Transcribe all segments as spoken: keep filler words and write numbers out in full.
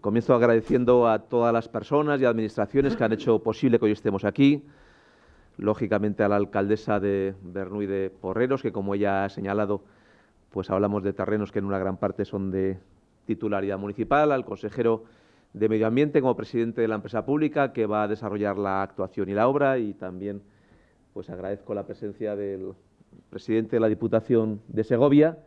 Comienzo agradeciendo a todas las personas y administraciones que han hecho posible que hoy estemos aquí. Lógicamente a la alcaldesa de Bernuy de Porreros, que como ella ha señalado, pues hablamos de terrenos que en una gran parte son de titularidad municipal, al consejero de Medio Ambiente como presidente de la empresa pública que va a desarrollar la actuación y la obra, y también pues agradezco la presencia del presidente de la Diputación de Segovia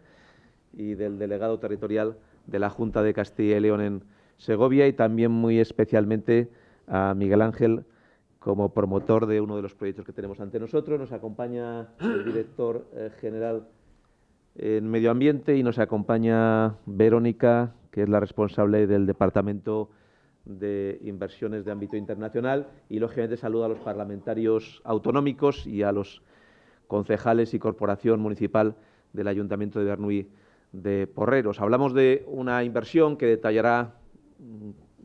y del delegado territorial de la Junta de Castilla y León en Segovia, y también muy especialmente a Miguel Ángel como promotor de uno de los proyectos que tenemos ante nosotros. Nos acompaña el director eh, general en Medio Ambiente y nos acompaña Verónica, que es la responsable del Departamento de Inversiones de Ámbito Internacional, y lógicamente saludo a los parlamentarios autonómicos y a los concejales y corporación municipal del Ayuntamiento de Bernuy de Porreros. Hablamos de una inversión que detallará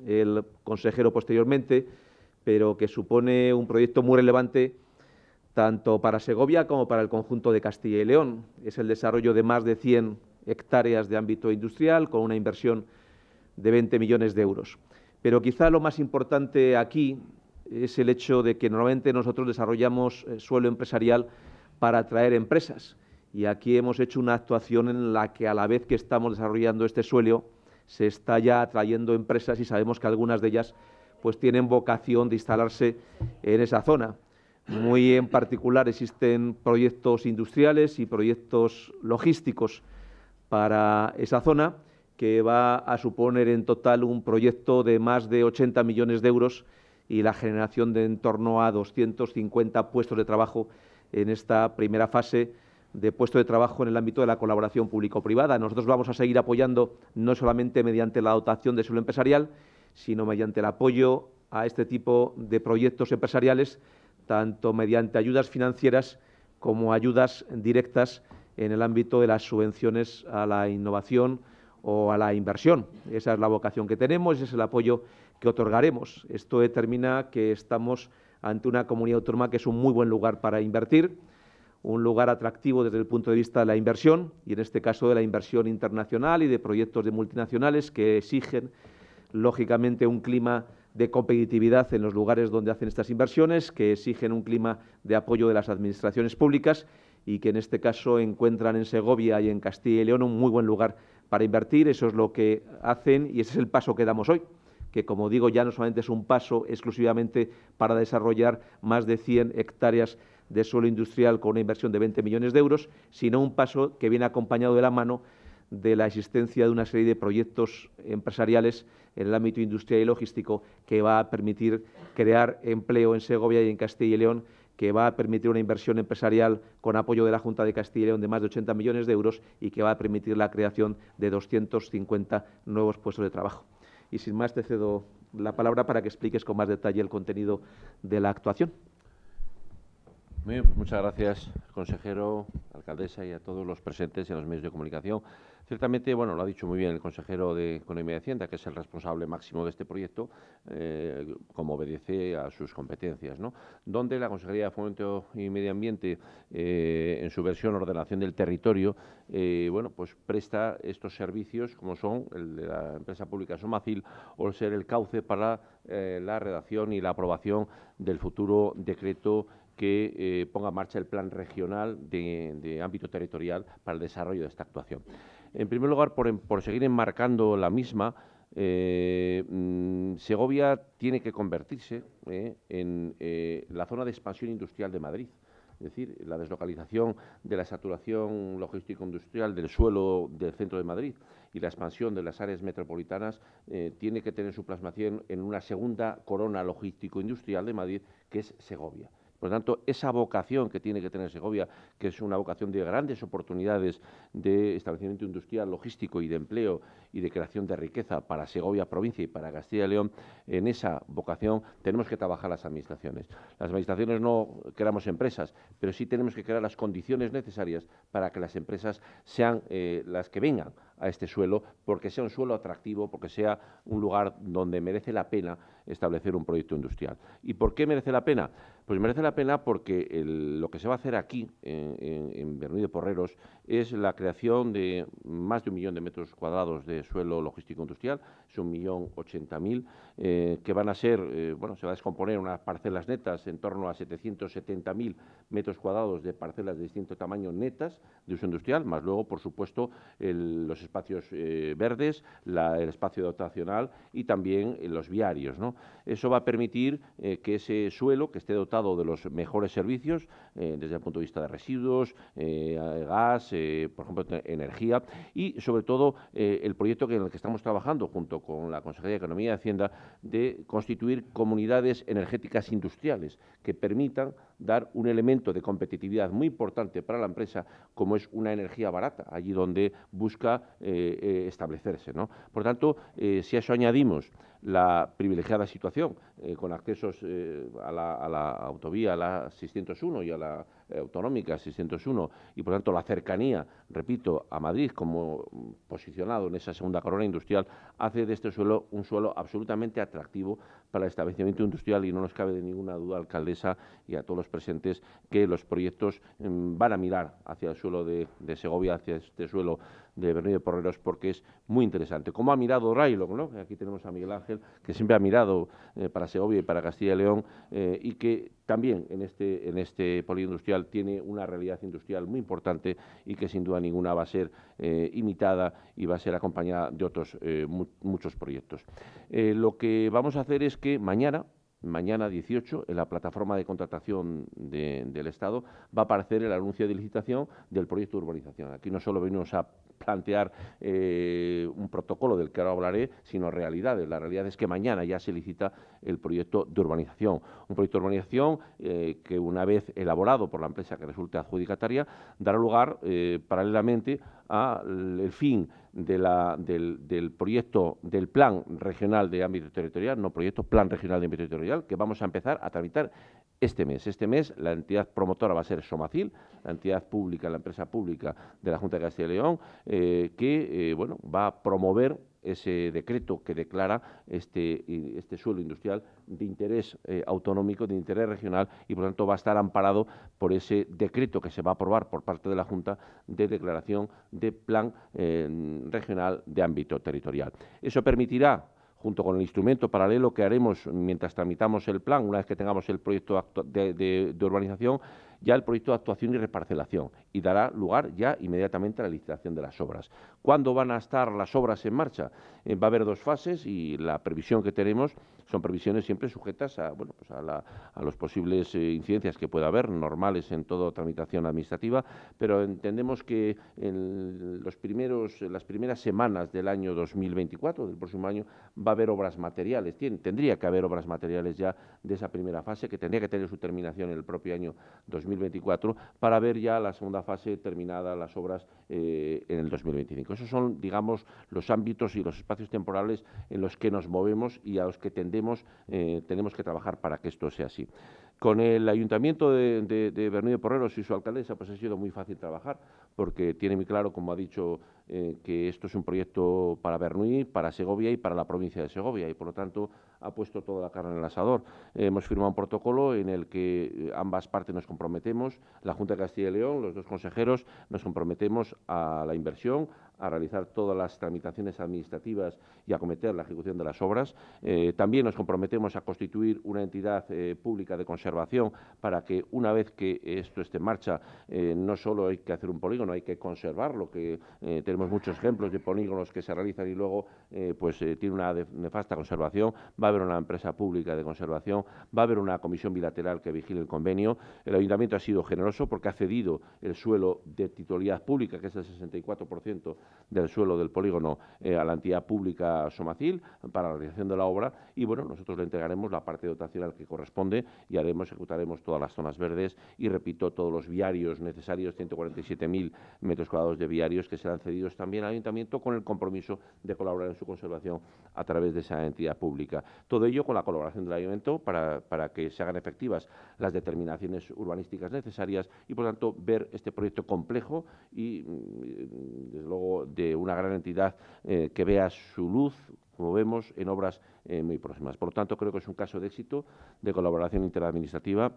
el consejero posteriormente, pero que supone un proyecto muy relevante tanto para Segovia como para el conjunto de Castilla y León. Es el desarrollo de más de cien hectáreas de ámbito industrial con una inversión de veinte millones de euros. Pero quizá lo más importante aquí es el hecho de que normalmente nosotros desarrollamos suelo empresarial para atraer empresas, y aquí hemos hecho una actuación en la que a la vez que estamos desarrollando este suelo se está ya atrayendo empresas, y sabemos que algunas de ellas pues tienen vocación de instalarse en esa zona. Muy en particular existen proyectos industriales y proyectos logísticos para esa zona, que va a suponer en total un proyecto de más de ochenta millones de euros y la generación de en torno a doscientos cincuenta puestos de trabajo en esta primera fase de puestos de trabajo en el ámbito de la colaboración público-privada. Nosotros vamos a seguir apoyando no solamente mediante la dotación de suelo empresarial, sino mediante el apoyo a este tipo de proyectos empresariales, tanto mediante ayudas financieras como ayudas directas en el ámbito de las subvenciones a la innovación o a la inversión. Esa es la vocación que tenemos, ese es el apoyo que otorgaremos. Esto determina que estamos ante una comunidad autónoma que es un muy buen lugar para invertir, un lugar atractivo desde el punto de vista de la inversión, y en este caso de la inversión internacional y de proyectos de multinacionales que exigen, lógicamente, un clima de competitividad en los lugares donde hacen estas inversiones, que exigen un clima de apoyo de las administraciones públicas y que en este caso encuentran en Segovia y en Castilla y León un muy buen lugar para invertir. Eso es lo que hacen y ese es el paso que damos hoy, que como digo ya no solamente es un paso exclusivamente para desarrollar más de cien hectáreas de suelo industrial con una inversión de veinte millones de euros, sino un paso que viene acompañado de la mano de la existencia de una serie de proyectos empresariales en el ámbito industrial y logístico que va a permitir crear empleo en Segovia y en Castilla y León, que va a permitir una inversión empresarial con apoyo de la Junta de Castilla y León de más de ochenta millones de euros y que va a permitir la creación de doscientos cincuenta nuevos puestos de trabajo. Y sin más te cedo la palabra para que expliques con más detalle el contenido de la actuación. Muy bien, pues muchas gracias, consejero, alcaldesa y a todos los presentes en los medios de comunicación. Ciertamente, bueno, lo ha dicho muy bien el consejero de Economía y Hacienda, que es el responsable máximo de este proyecto, eh, como obedece a sus competencias, ¿no? Donde la Consejería de Fomento y Medio Ambiente, eh, en su versión ordenación del territorio, eh, bueno, pues presta estos servicios como son el de la empresa pública Somacil o ser el cauce para eh, la redacción y la aprobación del futuro decreto que eh, ponga en marcha el plan regional de, de ámbito territorial para el desarrollo de esta actuación. En primer lugar, por, por seguir enmarcando la misma, eh, mmm, Segovia tiene que convertirse eh, en eh, la zona de expansión industrial de Madrid. Es decir, la deslocalización de la saturación logístico-industrial del suelo del centro de Madrid y la expansión de las áreas metropolitanas eh, tiene que tener su plasmación en una segunda corona logístico-industrial de Madrid, que es Segovia. Por lo tanto, esa vocación que tiene que tener Segovia, que es una vocación de grandes oportunidades de establecimiento industrial, logístico y de empleo y de creación de riqueza para Segovia provincia y para Castilla y León, en esa vocación tenemos que trabajar las administraciones. Las administraciones no creamos empresas, pero sí tenemos que crear las condiciones necesarias para que las empresas sean eh, las que vengan a este suelo, porque sea un suelo atractivo, porque sea un lugar donde merece la pena establecer un proyecto industrial. ¿Y por qué merece la pena? Pues merece la pena porque el, lo que se va a hacer aquí, en, en, en Bernuy de Porreros, es la creación de más de un millón de metros cuadrados de de suelo logístico-industrial, es un millón ochenta mil, eh, que van a ser, eh, bueno, se va a descomponer unas parcelas netas en torno a setecientos setenta mil metros cuadrados de parcelas de distinto tamaño netas de uso industrial, más luego, por supuesto, el, los espacios eh, verdes, la, el espacio dotacional y también eh, los viarios, ¿no? Eso va a permitir eh, que ese suelo, que esté dotado de los mejores servicios, eh, desde el punto de vista de residuos, eh, gas, eh, por ejemplo, energía, y sobre todo eh, el proyecto que en el que estamos trabajando junto con la Consejería de Economía y Hacienda de constituir comunidades energéticas industriales que permitan dar un elemento de competitividad muy importante para la empresa, como es una energía barata, allí donde busca eh, establecerse, ¿no? Por tanto, eh, si a eso añadimos la privilegiada situación eh, con accesos eh, a, la, a la autovía, a la seiscientos uno y a la eh, autonómica seiscientos uno, y por tanto la cercanía, repito, a Madrid como posicionado en esa segunda corona industrial, hace de este suelo un suelo absolutamente atractivo para el establecimiento industrial, y no nos cabe de ninguna duda, alcaldesa, y a todos los presentes, que los proyectos eh, van a mirar hacia el suelo de, de Segovia, hacia este suelo de Bernuy de Porreros, porque es muy interesante. Como ha mirado Raylog, ¿no? Aquí tenemos a Miguel Ángel, que siempre ha mirado eh, para Segovia y para Castilla y León, eh, y que también en este, en este polígono industrial tiene una realidad industrial muy importante y que sin duda ninguna va a ser eh, imitada y va a ser acompañada de otros eh, mu muchos proyectos. Eh, lo que vamos a hacer es que mañana, mañana dieciocho, en la plataforma de contratación de, del Estado, va a aparecer el anuncio de licitación del proyecto de urbanización. Aquí no solo venimos a plantear eh, un protocolo del que ahora hablaré, sino realidades. La realidad es que mañana ya se licita el proyecto de urbanización. Un proyecto de urbanización eh, que, una vez elaborado por la empresa que resulte adjudicataria, dará lugar eh, paralelamente al fin de la, del, del proyecto del Plan Regional de Ámbito Territorial, no proyecto, Plan Regional de Ámbito Territorial, que vamos a empezar a tramitar este mes. Este mes la entidad promotora va a ser Somacil, la entidad pública, la empresa pública de la Junta de Castilla y León, eh, que eh, bueno, va a promover ese decreto que declara este, este suelo industrial de interés eh, autonómico, de interés regional, y por lo tanto va a estar amparado por ese decreto que se va a aprobar por parte de la Junta de declaración de plan eh, regional de ámbito territorial. Eso permitirá, junto con el instrumento paralelo que haremos mientras tramitamos el plan, una vez que tengamos el proyecto de, de, de urbanización, ya el proyecto de actuación y reparcelación, y dará lugar ya inmediatamente a la licitación de las obras. ¿Cuándo van a estar las obras en marcha? Eh, va a haber dos fases, y la previsión que tenemos son previsiones siempre sujetas a, bueno, pues a, la, a los posibles eh, incidencias que pueda haber, normales en toda tramitación administrativa, pero entendemos que en los primeros, en las primeras semanas del año dos mil veinticuatro, del próximo año, va a haber obras materiales. Tien, tendría que haber obras materiales ya de esa primera fase, que tendría que tener su terminación en el propio año dos mil veinticuatro, para ver ya la segunda fase terminada, las obras eh, en el dos mil veinticinco. Esos son, digamos, los ámbitos y los espacios temporales en los que nos movemos y a los que tendemos, eh, tenemos que trabajar para que esto sea así. Con el Ayuntamiento de, de, de Bernuy de Porreros y su alcaldesa, pues ha sido muy fácil trabajar, porque tiene muy claro, como ha dicho, eh, que esto es un proyecto para Bernuy, para Segovia y para la provincia de Segovia, y por lo tanto ha puesto toda la carne en el asador. Eh, hemos firmado un protocolo en el que ambas partes nos comprometemos, la Junta de Castilla y León, los dos consejeros, nos comprometemos a la inversión, a realizar todas las tramitaciones administrativas y a acometer la ejecución de las obras. Eh, también nos comprometemos a constituir una entidad eh, pública de conservación para que, una vez que esto esté en marcha, eh, no solo hay que hacer un polígono, hay que conservarlo, que eh, tenemos muchos ejemplos de polígonos que se realizan y luego eh, pues eh, tiene una nefasta conservación. Va a haber una empresa pública de conservación, va a haber una comisión bilateral que vigile el convenio. El Ayuntamiento ha sido generoso porque ha cedido el suelo de titularidad pública, que es el sesenta y cuatro por ciento del suelo del polígono, eh, a la entidad pública Somacil para la realización de la obra, y bueno, nosotros le entregaremos la parte dotacional que corresponde y haremos, ejecutaremos todas las zonas verdes y, repito, todos los viarios necesarios, ciento cuarenta y siete mil metros cuadrados de viarios que serán cedidos también al Ayuntamiento con el compromiso de colaborar en su conservación a través de esa entidad pública. Todo ello con la colaboración del Ayuntamiento para, para que se hagan efectivas las determinaciones urbanísticas necesarias y, por tanto, ver este proyecto complejo y, desde luego, de una gran entidad eh, que vea su luz, como vemos, en obras eh, muy próximas. Por lo tanto, creo que es un caso de éxito, de colaboración interadministrativa,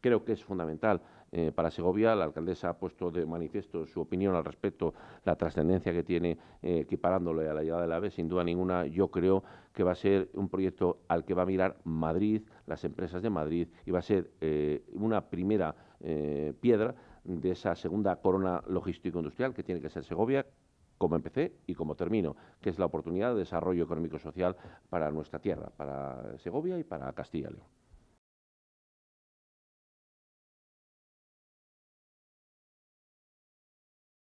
creo que es fundamental. Eh, para Segovia, la alcaldesa ha puesto de manifiesto su opinión al respecto, la trascendencia que tiene, eh, equiparándole a la llegada del AVE. Sin duda ninguna, yo creo que va a ser un proyecto al que va a mirar Madrid, las empresas de Madrid, y va a ser eh, una primera eh, piedra de esa segunda corona logístico-industrial que tiene que ser Segovia, como empecé y como termino, que es la oportunidad de desarrollo económico-social para nuestra tierra, para Segovia y para Castilla y León.